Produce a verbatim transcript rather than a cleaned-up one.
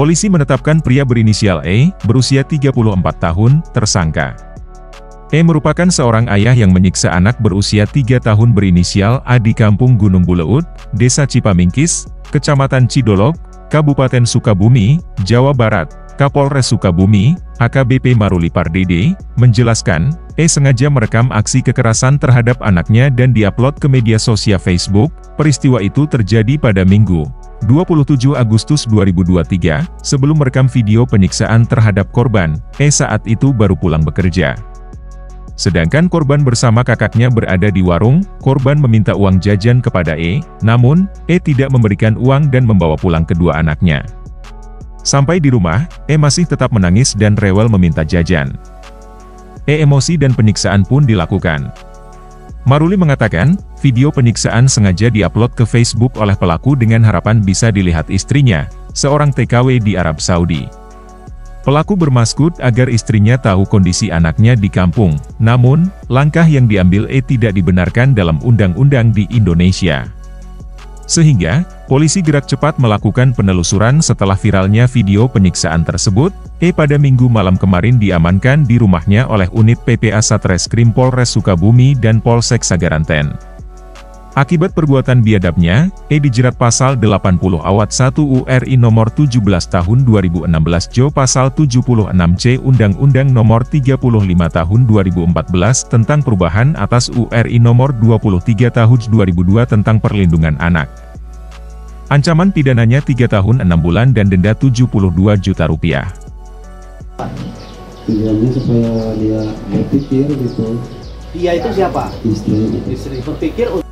Polisi menetapkan pria berinisial E, berusia tiga puluh empat tahun, tersangka. E merupakan seorang ayah yang menyiksa anak berusia tiga tahun berinisial A di Kampung Gunung Buleud, Desa Cipamingkis, Kecamatan Cidolog, Kabupaten Sukabumi, Jawa Barat. Kapolres Sukabumi, A K B P Maruli Pardede, menjelaskan, E sengaja merekam aksi kekerasan terhadap anaknya dan diupload ke media sosial Facebook. Peristiwa itu terjadi pada Minggu, dua puluh tujuh Agustus dua ribu dua puluh tiga, sebelum merekam video penyiksaan terhadap korban. E saat itu baru pulang bekerja. Sedangkan korban bersama kakaknya berada di warung, korban meminta uang jajan kepada E, namun, E tidak memberikan uang dan membawa pulang kedua anaknya. Sampai di rumah, E masih tetap menangis dan rewel meminta jajan. E emosi dan penyiksaan pun dilakukan. Maruli mengatakan, video penyiksaan sengaja diupload ke Facebook oleh pelaku dengan harapan bisa dilihat istrinya, seorang T K W di Arab Saudi. Pelaku bermaksud agar istrinya tahu kondisi anaknya di kampung, namun, langkah yang diambil E tidak dibenarkan dalam undang-undang di Indonesia. Sehingga, polisi gerak cepat melakukan penelusuran setelah viralnya video penyiksaan tersebut. E pada Minggu malam kemarin diamankan di rumahnya oleh unit P P A Satreskrim Polres Sukabumi dan Polsek Sagaranten. Akibat perbuatan biadabnya, E dijerat pasal delapan puluh ayat satu U R I nomor tujuh belas tahun dua ribu enam belas Jo pasal tujuh puluh enam C Undang-Undang nomor tiga puluh lima tahun dua ribu empat belas tentang perubahan atas U R I nomor dua puluh tiga tahun dua ribu dua tentang perlindungan anak. Ancaman pidananya tiga tahun enam bulan dan denda tujuh puluh dua juta rupiah. Tujuannya supaya dia berpikir gitu. Dia itu siapa? Istri. Istri berpikir